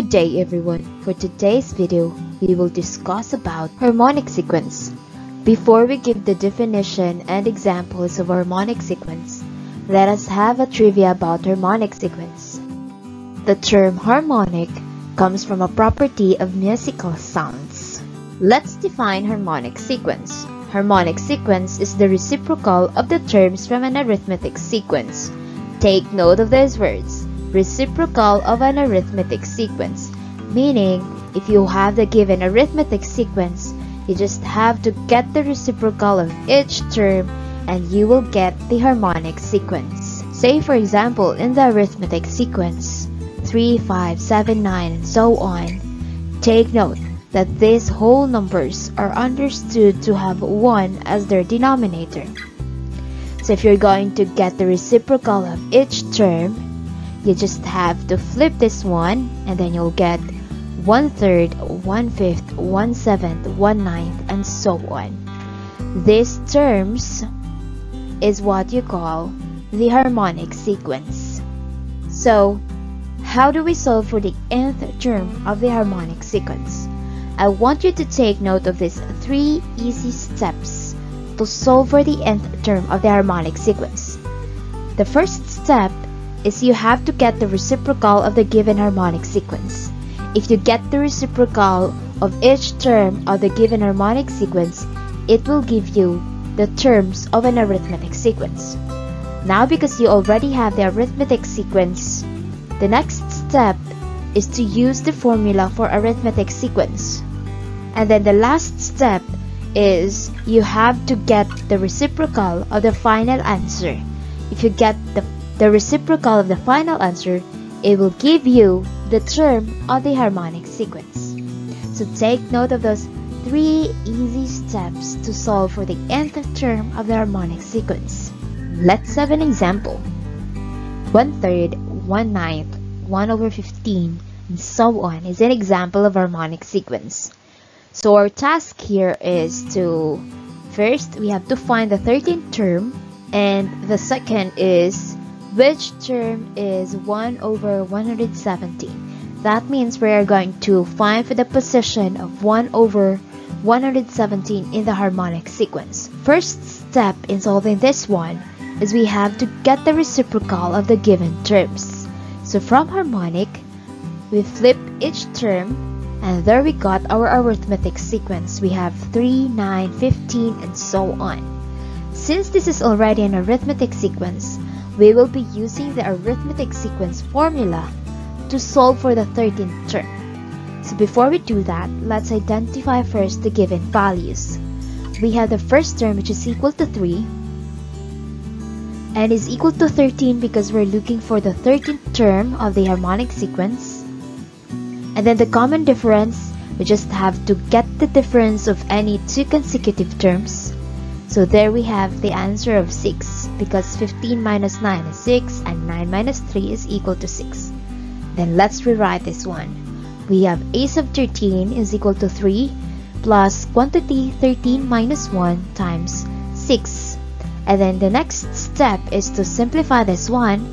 Good day everyone. For today's video, we will discuss about harmonic sequence. Before we give the definition and examples of harmonic sequence, let us have a trivia about harmonic sequence. The term harmonic comes from a property of musical sounds. Let's define harmonic sequence. Harmonic sequence is the reciprocal of the terms from an arithmetic sequence. Take note of these words. Reciprocal of an arithmetic sequence, meaning if you have the given arithmetic sequence, you just have to get the reciprocal of each term and you will get the harmonic sequence. Say for example, in the arithmetic sequence 3, 5, 7, 9 and so on. Take note that these whole numbers are understood to have 1 as their denominator. So if you're going to get the reciprocal of each term, you just have to flip this one and then you'll get 1/3, 1/5, 1/7, 1/9 and so on. These terms is what you call the harmonic sequence. So how do we solve for the nth term of the harmonic sequence? I want you to take note of these 3 easy steps to solve for the nth term of the harmonic sequence. The first step is you have to get the reciprocal of the given harmonic sequence. If you get the reciprocal of each term of the given harmonic sequence, it will give you the terms of an arithmetic sequence. Now because you already have the arithmetic sequence, the next step is to use the formula for arithmetic sequence. And then the last step is you have to get the reciprocal of the final answer. If you get the reciprocal of the final answer, it will give you the term of the harmonic sequence. So take note of those 3 easy steps to solve for the nth term of the harmonic sequence. Let's have an example. 1/3, 1/9, 1/15, and so on is an example of harmonic sequence. So our task here is to, first, we have to find the 13th term, and the second is which term is 1/117. That means we are going to find for the position of 1/117 in the harmonic sequence. First step in solving this one is we have to get the reciprocal of the given terms. So from harmonic, we flip each term and there we got our arithmetic sequence. We have 3, 9, 15 and so on. Since this is already an arithmetic sequence, we will be using the arithmetic sequence formula to solve for the 13th term. So before we do that, let's identify first the given values. We have the first term, which is equal to 3 and is equal to 13 because we're looking for the 13th term of the harmonic sequence. And then the common difference, we just have to get the difference of any 2 consecutive terms. So there we have the answer of 6 because 15 minus 9 is 6 and 9 minus 3 is equal to 6. Then let's rewrite this one. We have a sub 13 is equal to 3 plus quantity 13 minus 1 times 6. And then the next step is to simplify this one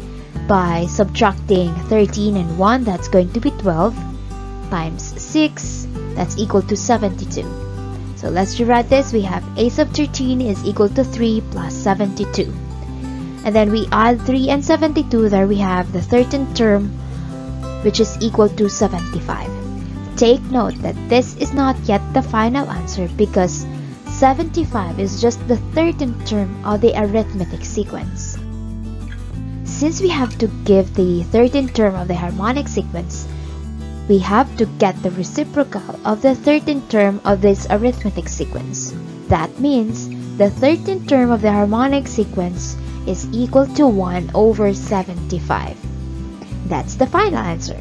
by subtracting 13 and 1, that's going to be 12, times 6, that's equal to 72. So let's rewrite this. We have a sub 13 is equal to 3 plus 72. And then we add 3 and 72. There we have the 13th term, which is equal to 75. Take note that this is not yet the final answer because 75 is just the 13th term of the arithmetic sequence. Since we have to give the 13th term of the harmonic sequence, we have to get the reciprocal of the 13th term of this arithmetic sequence. That means the 13th term of the harmonic sequence is equal to 1/75. That's the final answer.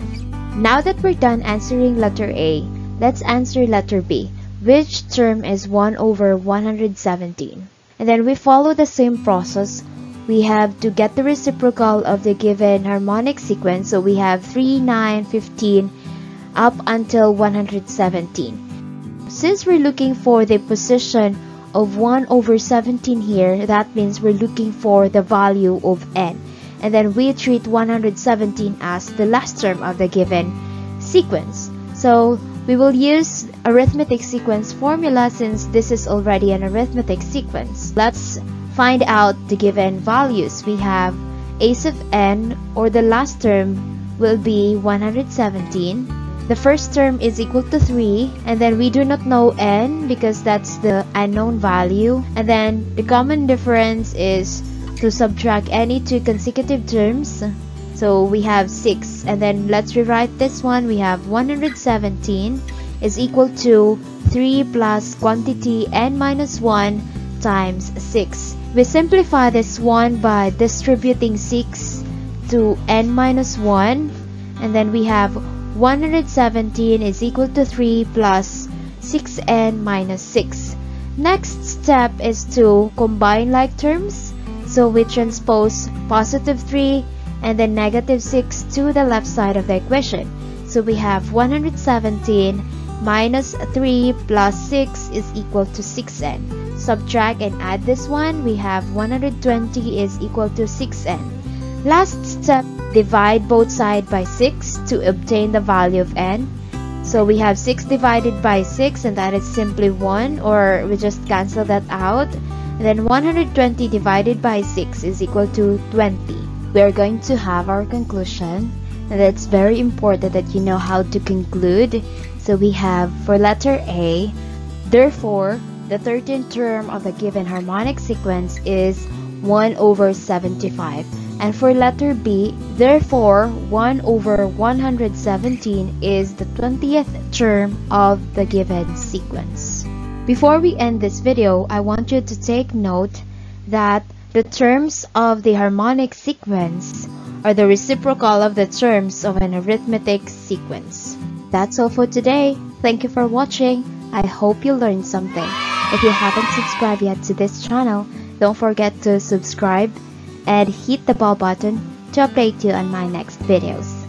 Now that we're done answering letter A, let's answer letter B. Which term is 1/117? And then we follow the same process. We have to get the reciprocal of the given harmonic sequence. So we have 3, 9, 15, up until 117. Since we're looking for the position of 1/17 here, that means we're looking for the value of n. And then we treat 117 as the last term of the given sequence. So we will use arithmetic sequence formula since this is already an arithmetic sequence. Let's find out the given values. We have a sub n, or the last term will be 117. The first term is equal to 3, and then we do not know n because that's the unknown value. And then the common difference is to subtract any two consecutive terms. So we have 6, and then let's rewrite this one. We have 117 is equal to 3 plus quantity n minus 1 times 6. We simplify this one by distributing 6 to n minus 1, and then we have 117 is equal to 3 plus 6n minus 6. Next step is to combine like terms. So we transpose positive 3 and then negative 6 to the left side of the equation. So we have 117 minus 3 plus 6 is equal to 6n. Subtract and add this one. We have 120 is equal to 6n. Last step, divide both sides by 6 to obtain the value of n. So we have 6 divided by 6, and that is simply 1, or we just cancel that out. And then 120 divided by 6 is equal to 20. We are going to have our conclusion, and it's very important that you know how to conclude. So we have, for letter A, therefore the 13th term of the given harmonic sequence is 1/75, and for letter B, therefore 1/117 is the 20th term of the given sequence. Before we end this video, I want you to take note that the terms of the harmonic sequence are the reciprocal of the terms of an arithmetic sequence. That's all for today. Thank you for watching. I hope you learned something. If you haven't subscribed yet to this channel, don't forget to subscribe and hit the bell button to update you on my next videos.